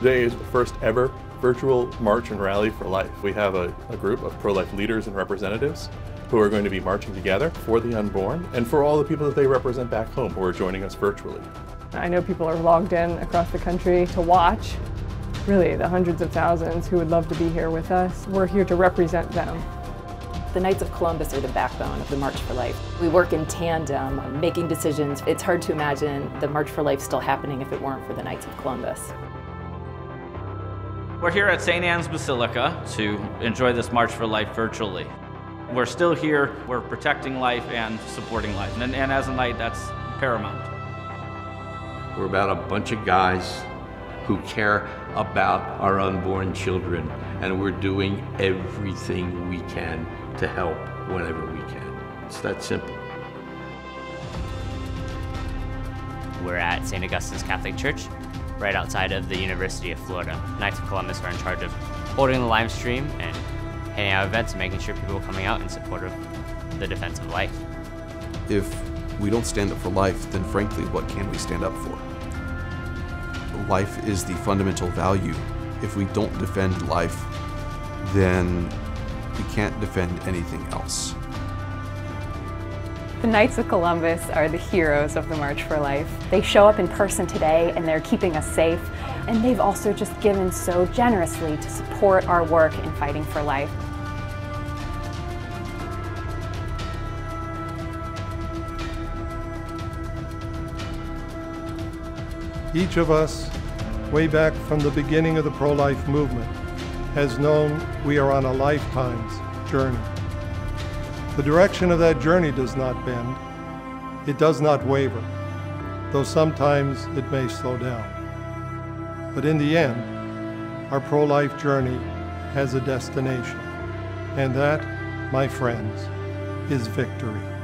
Today is the first ever virtual March and Rally for Life. We have a group of pro-life leaders and representatives who are going to be marching together for the unborn and for all the people that they represent back home who are joining us virtually. I know people are logged in across the country to watch, really the hundreds of thousands who would love to be here with us. We're here to represent them. The Knights of Columbus are the backbone of the March for Life. We work in tandem, making decisions. It's hard to imagine the March for Life still happening if it weren't for the Knights of Columbus. We're here at St. Anne's Basilica to enjoy this March for Life virtually. We're still here, we're protecting life and supporting life. And as a knight, that's paramount. We're about a bunch of guys who care about our unborn children, and we're doing everything we can to help whenever we can. It's that simple. We're at St. Augustine's Catholic Church, right outside of the University of Florida. Knights of Columbus are in charge of holding the live stream and handing out events and making sure people are coming out in support of the defense of life. If we don't stand up for life, then frankly, what can we stand up for? Life is the fundamental value. If we don't defend life, then we can't defend anything else. The Knights of Columbus are the heroes of the March for Life. They show up in person today and they're keeping us safe. And they've also just given so generously to support our work in fighting for life. Each of us, way back from the beginning of the pro-life movement, has known we are on a lifetime's journey. The direction of that journey does not bend. It does not waver, though sometimes it may slow down. But in the end, our pro-life journey has a destination, and that, my friends, is victory.